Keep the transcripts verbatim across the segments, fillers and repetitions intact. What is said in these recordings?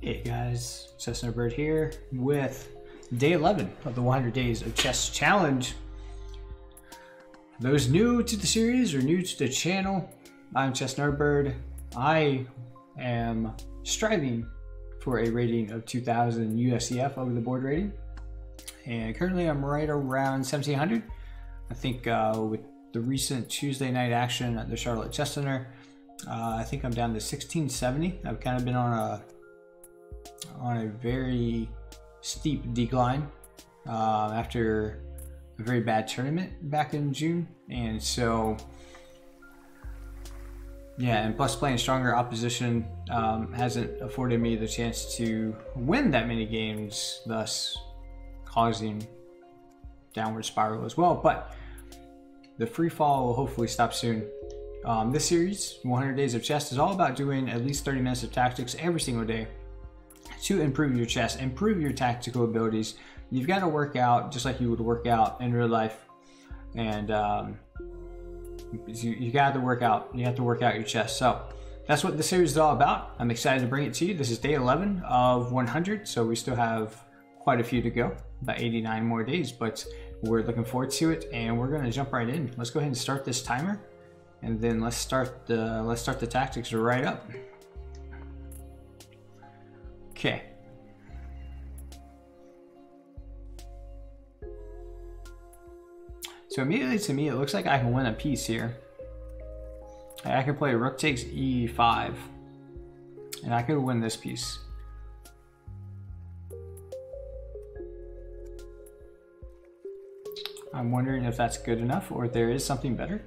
Hey guys, ChessNerdBird here with day eleven of the one hundred days of Chess Challenge. For those new to the series or new to the channel, I'm ChessNerdBird. I am striving for a rating of two thousand U S C F over the board rating, and currently I'm right around seventeen hundred. I think uh, with the recent Tuesday night action at the Charlotte Chess Center, uh, I think I'm down to sixteen seventy. I've kind of been on a on a very steep decline uh, after a very bad tournament back in June, and so yeah, and plus playing stronger opposition um, hasn't afforded me the chance to win that many games, thus causing downward spiral as well. But the free fall will hopefully stop soon. Um, this series, one hundred days of Chess, is all about doing at least thirty minutes of tactics every single day to improve your chess, improve your tactical abilities. You've got to work out just like you would work out in real life, and um, you, you got to work out. You have to work out your chess. So that's what this series is all about. I'm excited to bring it to you. This is day eleven of one hundred, so we still have quite a few to go, about eighty-nine more days, but we're looking forward to it, and we're going to jump right in. Let's go ahead and start this timer, and then let's start the let's start the tactics right up. Okay. So immediately to me, it looks like I can win a piece here. I can play rook takes e five, and I could win this piece. I'm wondering if that's good enough, or if there is something better.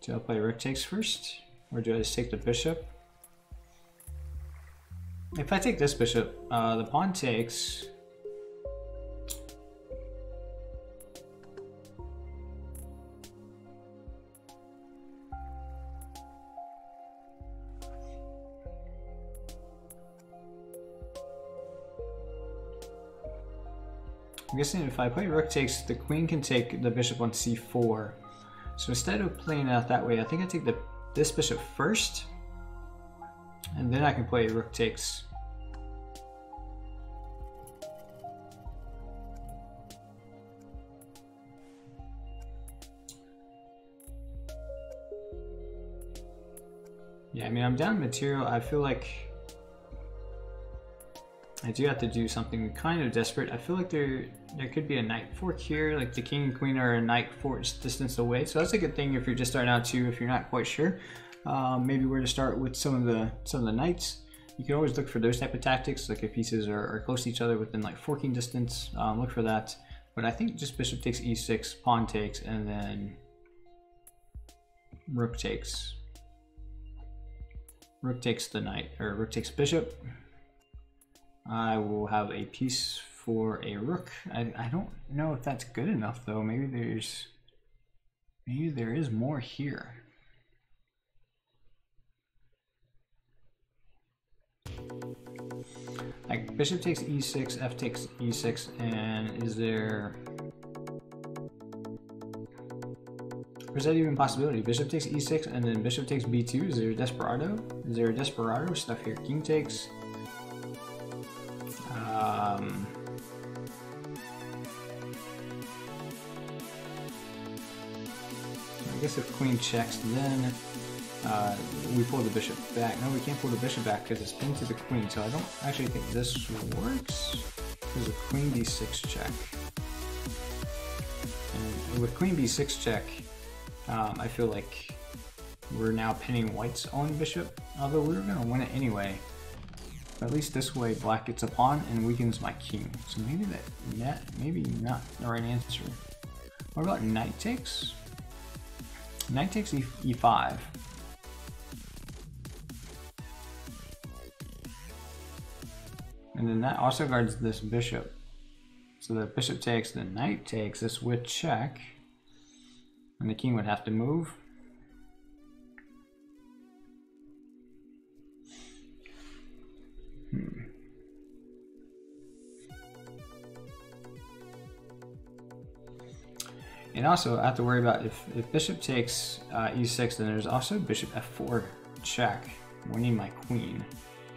Do I play rook takes first, or do I just take the bishop? If I take this bishop, uh, the pawn takes. I'm guessing if I play rook takes, the queen can take the bishop on c four. So instead of playing out that way, I think I take the, this bishop first, and then I can play rook takes. Yeah, I mean, I'm down material. I feel like I do have to do something kind of desperate. I feel like there there could be a knight fork here, like the king and queen are a knight fork's distance away. So that's a good thing if you're just starting out too, if you're not quite sure. Um, maybe where to start with some of the some of the knights. You can always look for those type of tactics, like if pieces are, are close to each other within like forking distance, um, look for that. But I think just bishop takes e six, pawn takes, and then rook takes. Rook takes the knight, or rook takes bishop. I will have a piece for a rook. I, I don't know if that's good enough though. Maybe there's, maybe there is more here. Like bishop takes e six, f takes e six, and is there, or is that even a possibility? Bishop takes e six and then bishop takes b two. Is there a desperado? Is there a desperado stuff here? King takes. Um, I guess if queen checks, then uh, we pull the bishop back. No, we can't pull the bishop back because it's pinned to the queen, so I don't actually think this works. There's a queen b six check. And with queen b six check, um, I feel like we're now pinning white's own bishop, although we were going to win it anyway. At least this way, black gets a pawn and weakens my king. So maybe that, maybe not the right answer. What about knight takes? Knight takes e five. And then that also guards this bishop. So the bishop takes, the knight takes, this would check. And the king would have to move. Hmm. And also I have to worry about if, if bishop takes uh, e six, then there's also bishop f four check. We need my queen.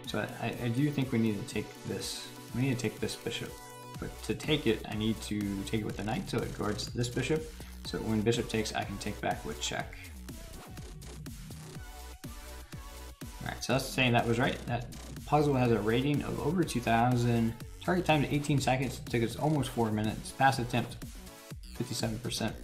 So I, I do think we need to take this. We need to take this bishop. But to take it, I need to take it with the knight, so it guards this bishop. So when bishop takes, I can take back with check. Alright, so that's saying that was right. That puzzle has a rating of over two thousand. Target time to eighteen seconds. It took us almost four minutes. Pass attempt, fifty-seven percent.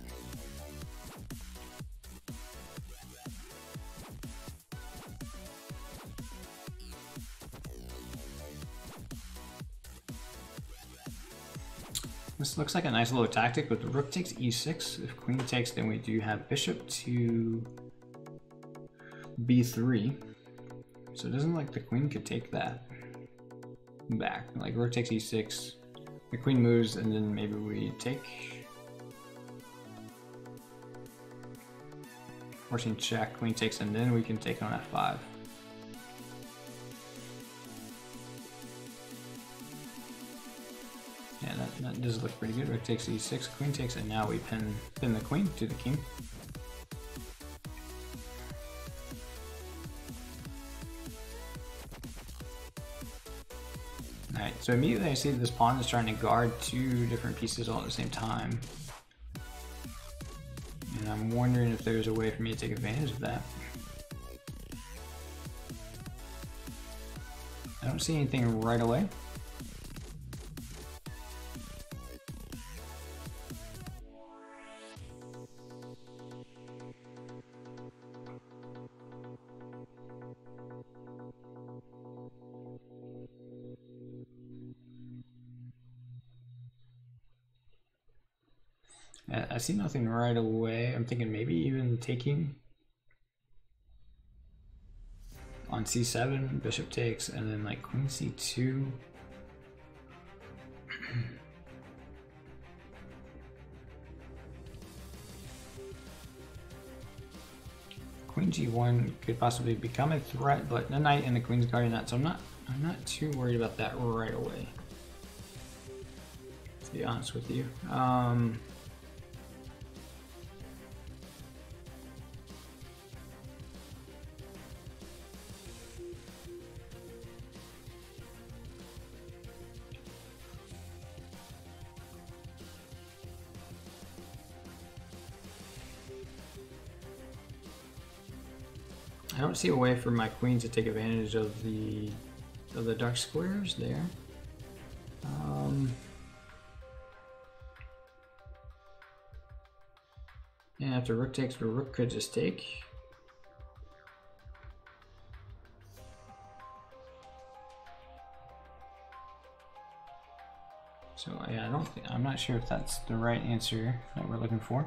This looks like a nice little tactic, but the rook takes e six. If queen takes, then we do have bishop to b three. So it doesn't look like the queen could take that back. Like rook takes e six, the queen moves, and then maybe we take. Forcing check, queen takes, and then we can take on f five. Yeah, that, that does look pretty good. Rook takes e six, queen takes, and now we pin, pin the queen to the king. Alright, so immediately I see that this pawn is trying to guard two different pieces all at the same time. And I'm wondering if there's a way for me to take advantage of that. I don't see anything right away. I see nothing right away. I'm thinking maybe even taking on c seven, bishop takes, and then like queen c two. Queen g one could possibly become a threat, but the knight and the queen's guarding that, so I'm not I'm not too worried about that right away, to be honest with you. Um, I don't see a way for my queen to take advantage of the of the dark squares there. Um, and after rook takes, the rook could just take. So yeah, I don't. Think, I'm not sure if that's the right answer that we're looking for.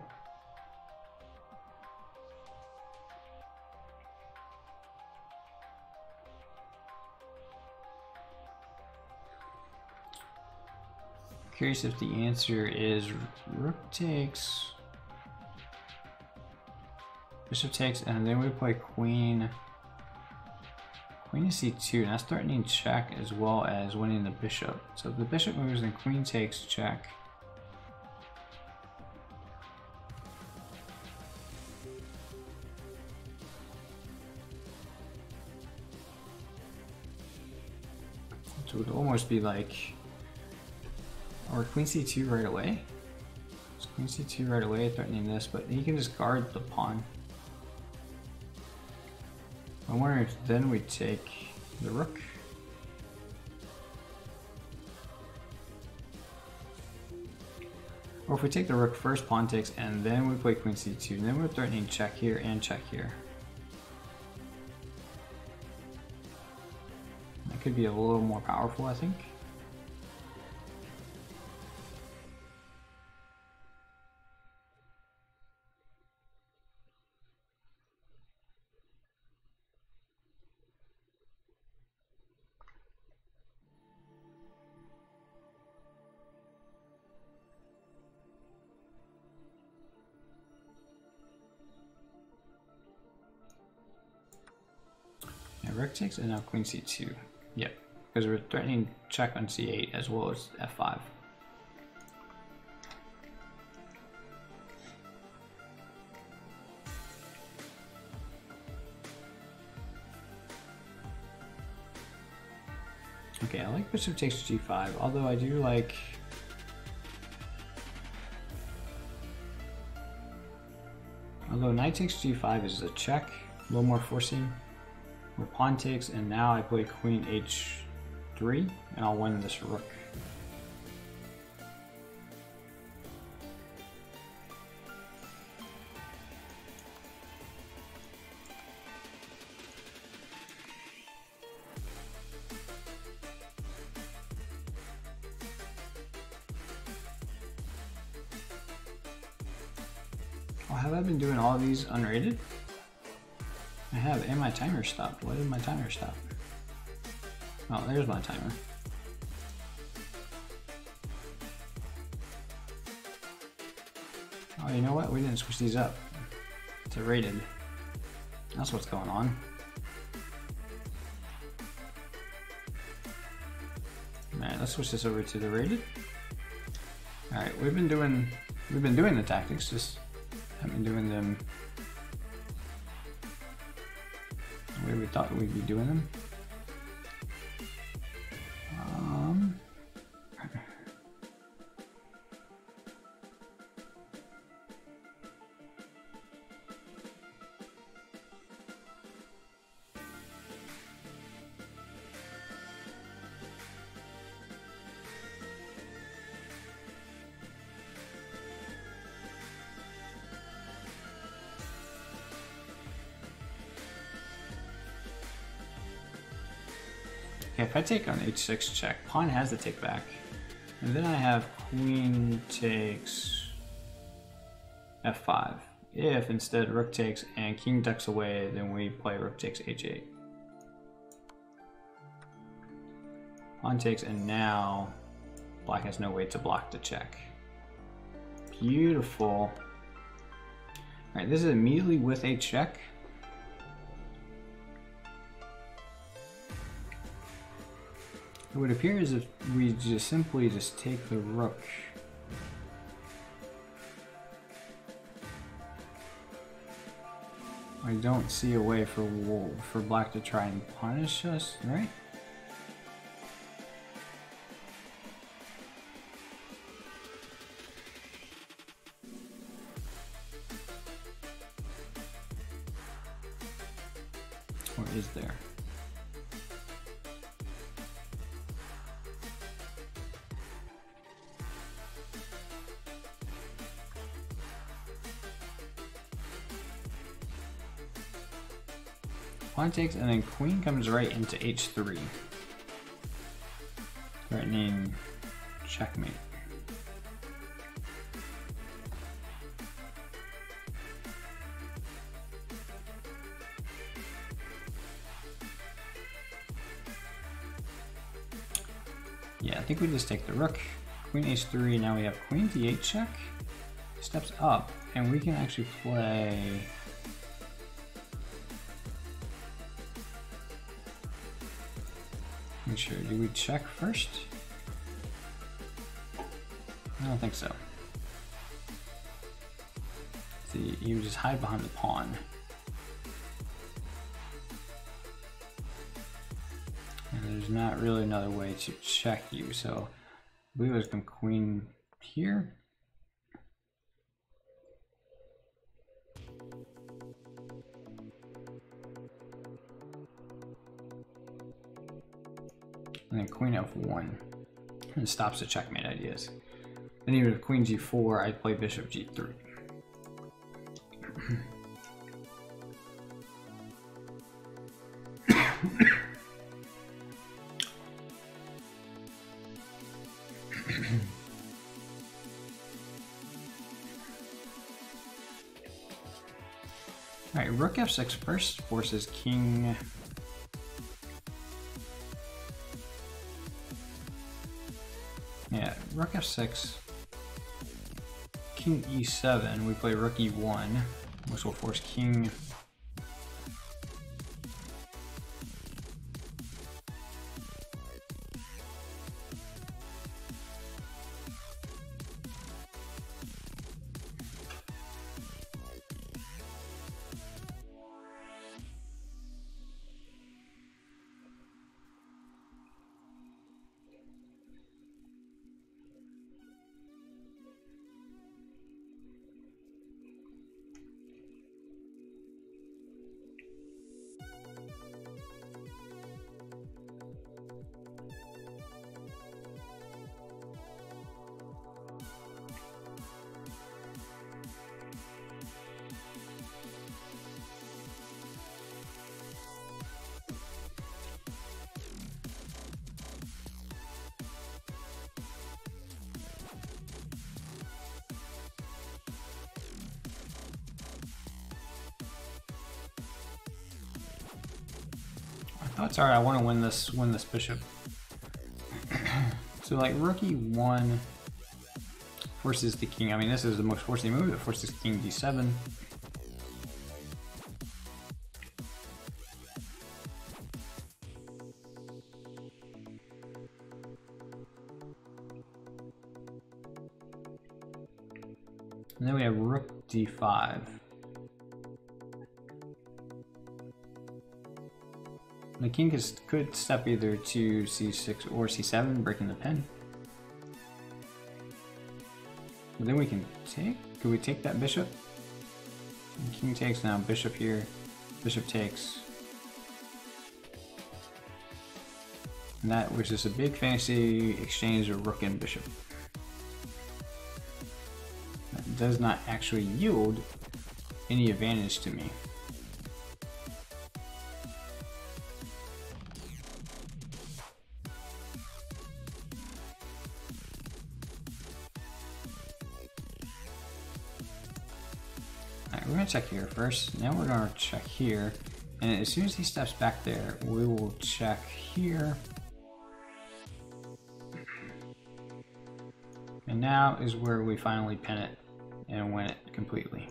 Curious if the answer is rook takes, bishop takes, and then we play queen, queen to c two, and that's threatening check as well as winning the bishop. So if the bishop moves, then queen takes check. So it would almost be like, or queen c two right away. So queen c two right away, threatening this, but he can just guard the pawn. I wonder if then we take the rook. Or if we take the rook first, pawn takes, and then we play queen c two, and then we're threatening check here and check here. That could be a little more powerful, I think. Rook takes, and now queen c two. Yep, because we're threatening check on c eight as well as f five. Okay, I like bishop takes to g five, although I do like... Although knight takes g five is a check, a little more forcing. Or pawn takes, and now I play queen h three, and I'll win this rook. Oh, have I been doing all of these unrated? I have, and my timer stopped. Why did my timer stop? Oh, there's my timer. Oh, you know what? We didn't switch these up to rated. That's what's going on. Alright, let's switch this over to the rated. Alright, we've been doing we've been doing the tactics, just haven't been doing them the way we thought we'd be doing them. Um, If I take on h six check, pawn has to take back, and then I have queen takes f five. If instead rook takes and king ducks away, then we play rook takes h eight. Pawn takes, and now black has no way to block the check. Beautiful. All right, this is immediately with a check. It would appear as if we just simply just take the rook. I don't see a way for for black to try and punish us, right? Or is there? Pawn takes, and then queen comes right into h three, threatening checkmate. Yeah, I think we just take the rook, queen h three, now we have queen d eight check, steps up, and we can actually play... Make sure, do we check first? I don't think so. See, you just hide behind the pawn. And there's not really another way to check you, so I believe there's some queen here. And then queen f one, and stops the checkmate ideas. Then even if queen g four, I play bishop g three. All right, rook f six first forces king. Rook f six, king e seven, we play rook e one, which will force king That's all right. I want to win this. Win this bishop. So like rook e one forces the king. I mean, this is the most forcing move. It forces king d seven. And then we have rook d five. The king is, could step either to c six or c seven, breaking the pin. But then we can take, could we take that bishop? And king takes now, bishop here, bishop takes. And that was just a big fancy exchange of rook and bishop. That does not actually yield any advantage to me. We're gonna check here first, now we're gonna check here, and as soon as he steps back there, we will check here. And now is where we finally pin it and win it completely.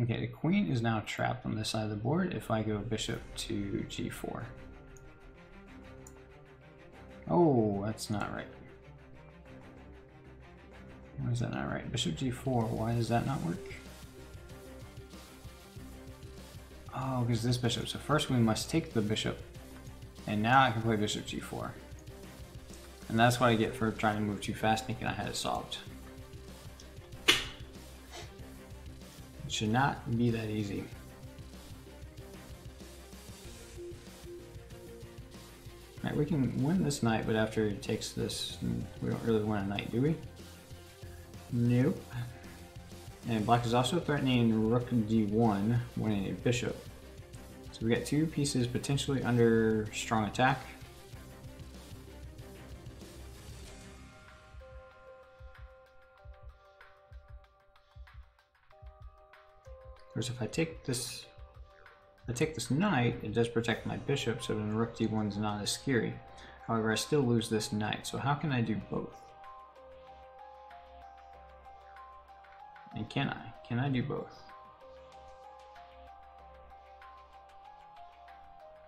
Okay, the queen is now trapped on this side of the board if I go bishop to g four. Oh, that's not right. Why is that not right? Bishop g four, why does that not work? Oh, because this bishop. So first we must take the bishop, and now I can play bishop g four. And that's what I get for trying to move too fast, thinking I had it solved. It should not be that easy. Right, we can win this knight, but after he takes this, we don't really want a knight, do we? Nope. And black is also threatening rook d one, winning a bishop. So we got two pieces potentially under strong attack. Of course, if I take this I take this knight, it does protect my bishop, so then rook d one is not as scary. However, I still lose this knight, so how can I do both? And can I? Can I do both?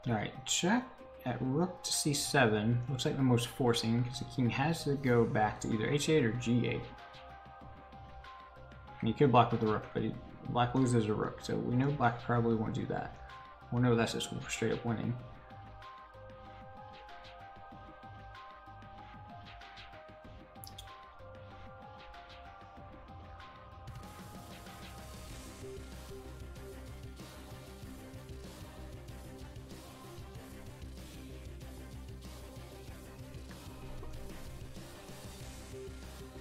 Alright, check at rook to c seven. Looks like the most forcing, because the king has to go back to either h eight or g eight. And you could block with the rook, but he, black loses a rook, so we know black probably won't do that. Well, no, that's just straight up winning.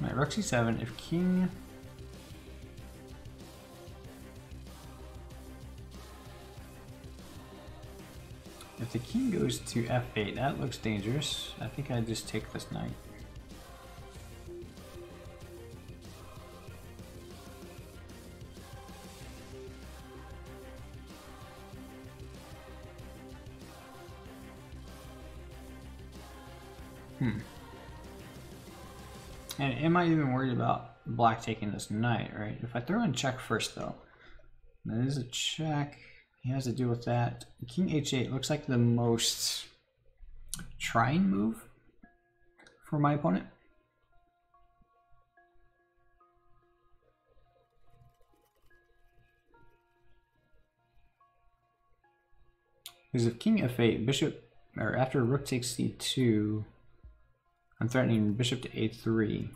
All right, rook c seven. If king If the king goes to f eight, that looks dangerous. I think I just take this knight. Hmm. And am I even worried about black taking this knight, right? If I throw in check first, though, that is a check. He has to deal with that. King h eight looks like the most trying move for my opponent. Because if king f eight, bishop, or after rook takes c two, I'm threatening bishop to a three.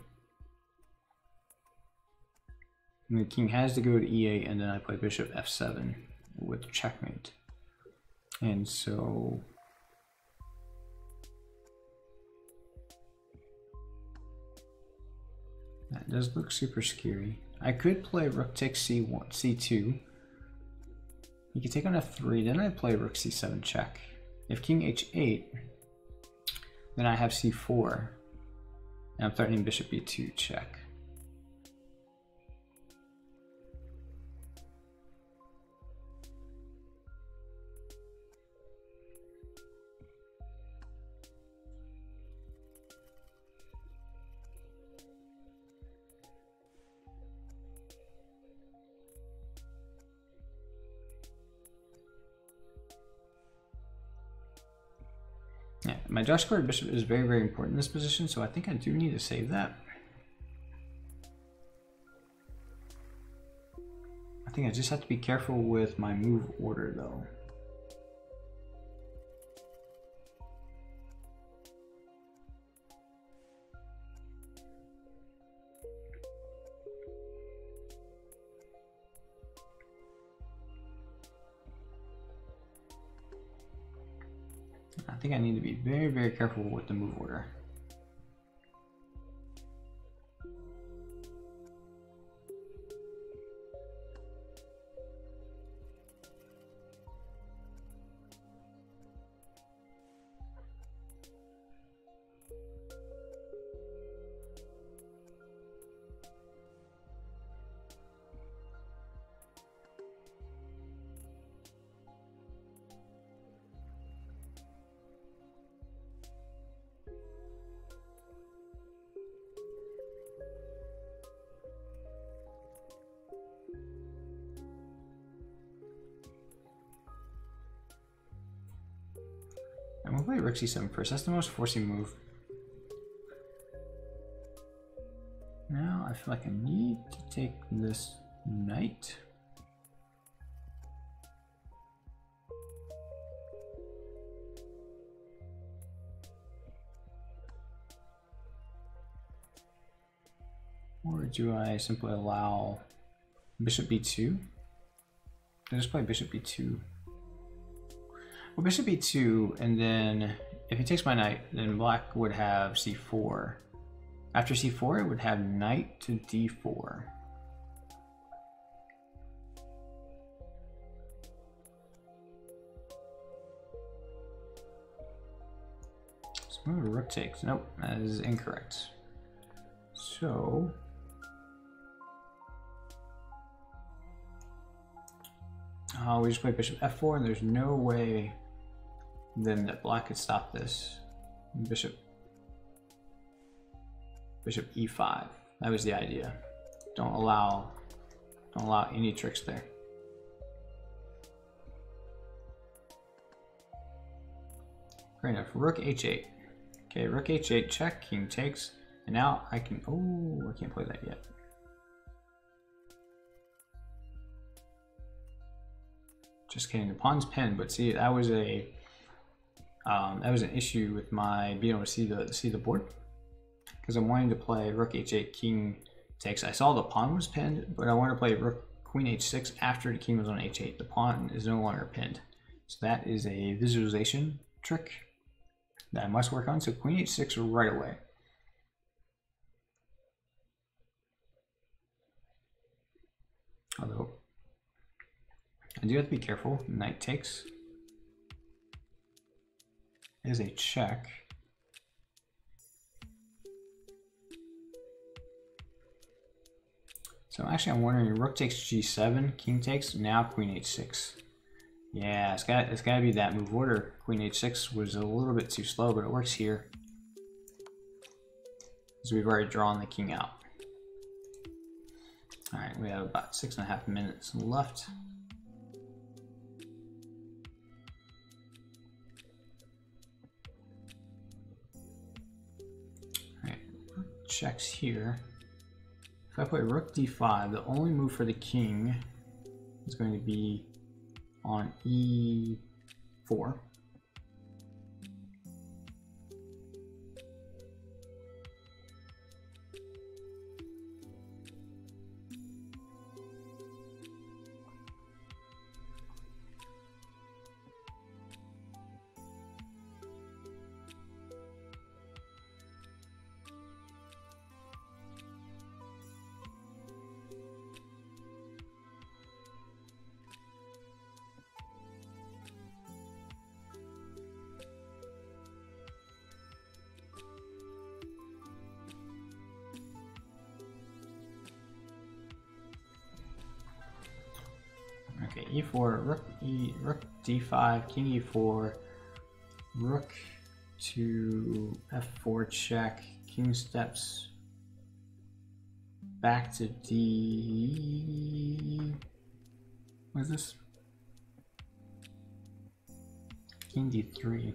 And the king has to go to e eight, and then I play bishop f seven. With checkmate. And so that does look super scary. I could play rook takes c one, c two. He could take on f three, then I play rook c seven check. If king h eight, then I have c four, and I'm threatening bishop b two check. My dark squared bishop is very, very important in this position, so I think I do need to save that. I think I just have to be careful with my move order, though. I think I need to be very, very careful with the move order. We'll play rook c seven first. That's the most forcing move. Now I feel like I need to take this knight. Or do I simply allow bishop b two? I just play bishop b two. Well, bishop b two, and then if he takes my knight, then black would have c four. After c four, it would have knight to d four. So move to rook takes. Nope, that is incorrect. So uh, we just play bishop f four, and there's no way then that black could stop this. Bishop Bishop e five. That was the idea. Don't allow don't allow any tricks there. Great enough. Rook h eight. Okay, rook h eight check, king takes, and now I can oh I can't play that yet. Just kidding, the pawn's pinned, but see that was a Um, that was an issue with my being able to see the see the board, because I'm wanting to play rook h eight, king takes. I saw the pawn was pinned, but I wanted to play rook queen h six after the king was on h eight. The pawn is no longer pinned, so that is a visualization trick that I must work on. So queen h six right away. Although I do have to be careful. Knight takes is a check. So actually I'm wondering, rook takes g seven, king takes, now queen h six. Yeah, it's got it's gotta be that move order. Queen h six was a little bit too slow, but it works here. So we've already drawn the king out. Alright, we have about six and a half minutes left. Checks here. If I play rook d five, the only move for the king is going to be on e four. Okay, e four, rook e, rook d five, king e four, rook to f four check, king steps back to d. What is this? King d three.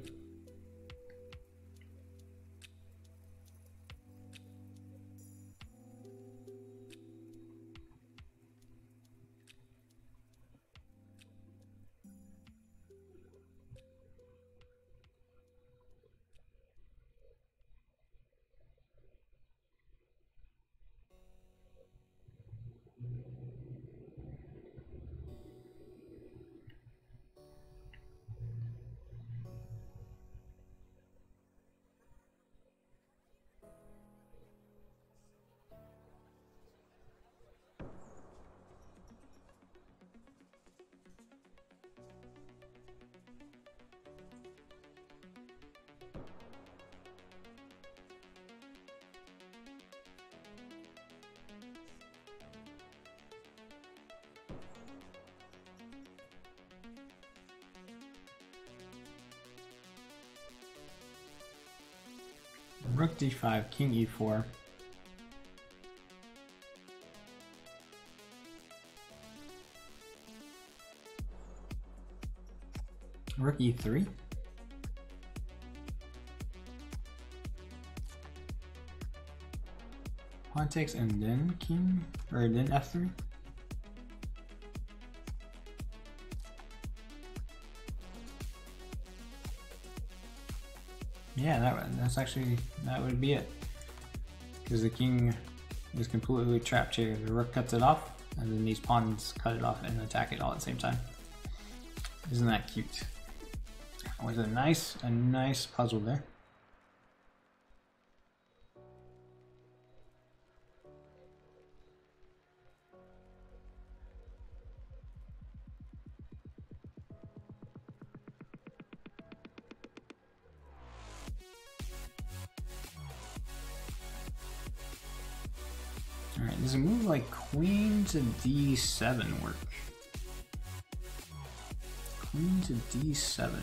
rook d five, king e four. Rook e three. Pawn takes and then king, or then f three. Yeah, that that's actually, that would be it. Because the king is completely trapped here. The rook cuts it off, and then these pawns cut it off and attack it all at the same time. Isn't that cute? Was a nice, a nice puzzle there. All right, does a move like queen to d seven work? Queen to d seven.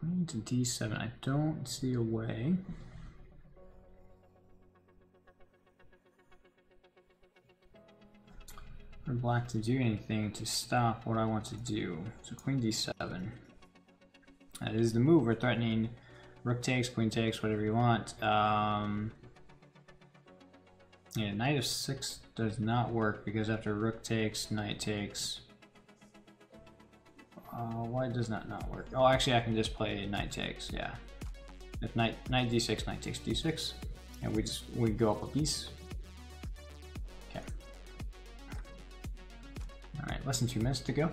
Queen to d seven, I don't see a way. For black to do anything to stop what I want to do. So queen d seven. That is the move. We're threatening rook takes, queen takes, whatever you want. Um, yeah, knight f six does not work because after rook takes, knight takes. Uh, why does that not work? Oh, actually, I can just play knight takes. Yeah, if knight knight d six, knight takes d six, and we just we go up a piece. Okay. All right, less than two minutes to go.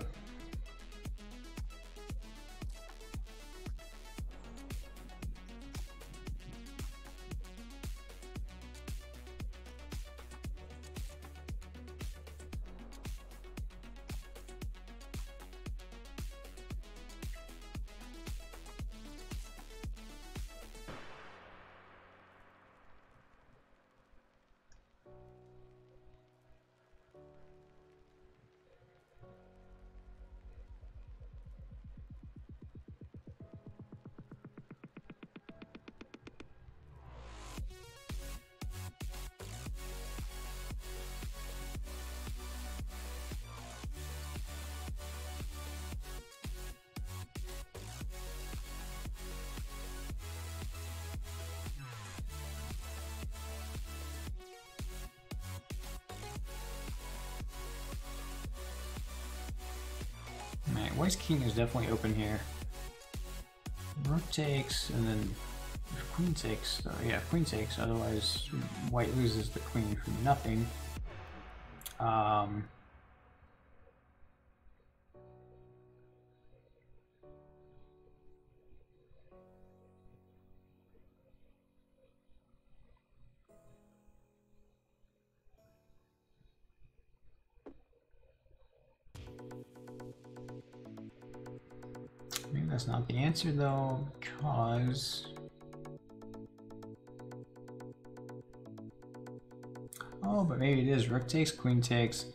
White's king is definitely open here. Rook takes, and then if queen takes, though, yeah, queen takes, otherwise white loses the queen for nothing. Um, That's not the answer though, because... Oh, but maybe it is. Rook takes, queen takes.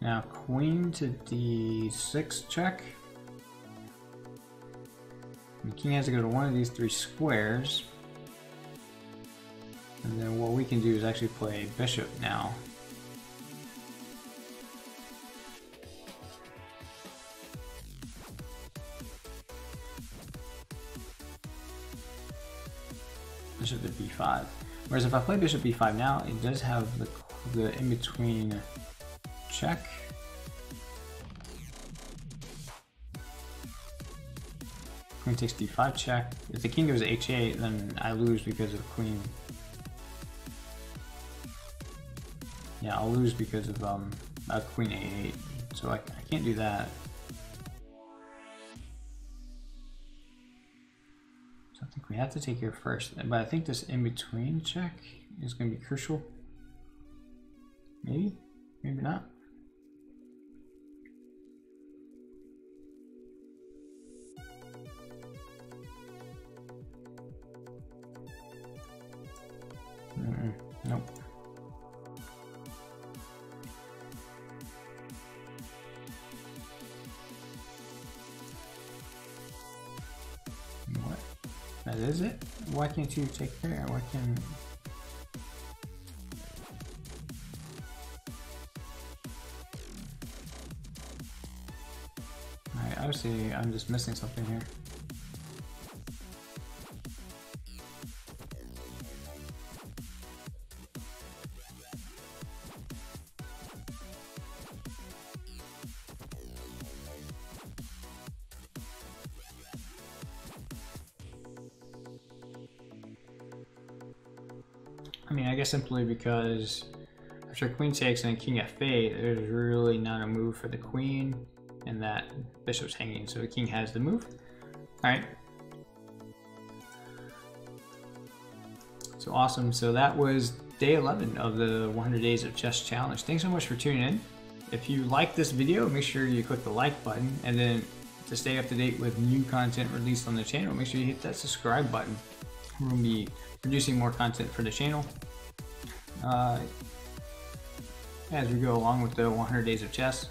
Now queen to d six check. The king has to go to one of these three squares. And then what we can do is actually play bishop now. Bishop to b five. Whereas if I play bishop b five now, it does have the, the in-between check. Queen takes d five check. If the king goes to h eight, then I lose because of queen. Yeah, I'll lose because of um, uh, queen a eight. So I, I can't do that. We have to take here first, but I think this in-between check is going to be crucial. Maybe? Maybe not? That is it? Why can't you take care? Why can't... Alright, obviously I'm just missing something here. I mean, I guess simply because after queen takes and king f eight, there's really not a move for the queen, and that bishop's hanging, so the king has the move. All right. So awesome. So that was day eleven of the one hundred days of Chess Challenge. Thanks so much for tuning in. If you like this video, make sure you click the like button, and then to stay up to date with new content released on the channel, make sure you hit that subscribe button. We're gonna be producing more content for the channel uh, as we go along with the one hundred days of chess,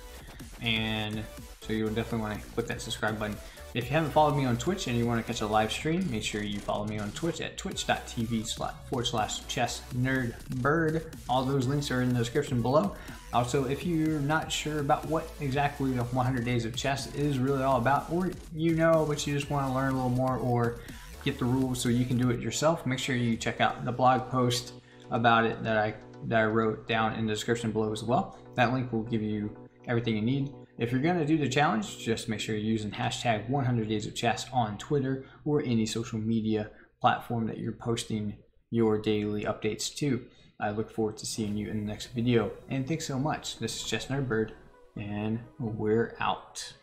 and so you'll definitely want to click that subscribe button. If you haven't followed me on Twitch and you want to catch a live stream, make sure you follow me on Twitch at twitch dot t v forward slash chess nerd bird. All those links are in the description below. Also, if you're not sure about what exactly the one hundred days of chess is really all about, or you know but you just want to learn a little more or get the rules so you can do it yourself, make sure you check out the blog post about it that I that I wrote down in the description below as well. That link will give you everything you need. If you're gonna do the challenge, just make sure you're using hashtag one hundred days of chess on Twitter or any social media platform that you're posting your daily updates to. I look forward to seeing you in the next video, and thanks so much. This is ChessNerdBird, and we're out.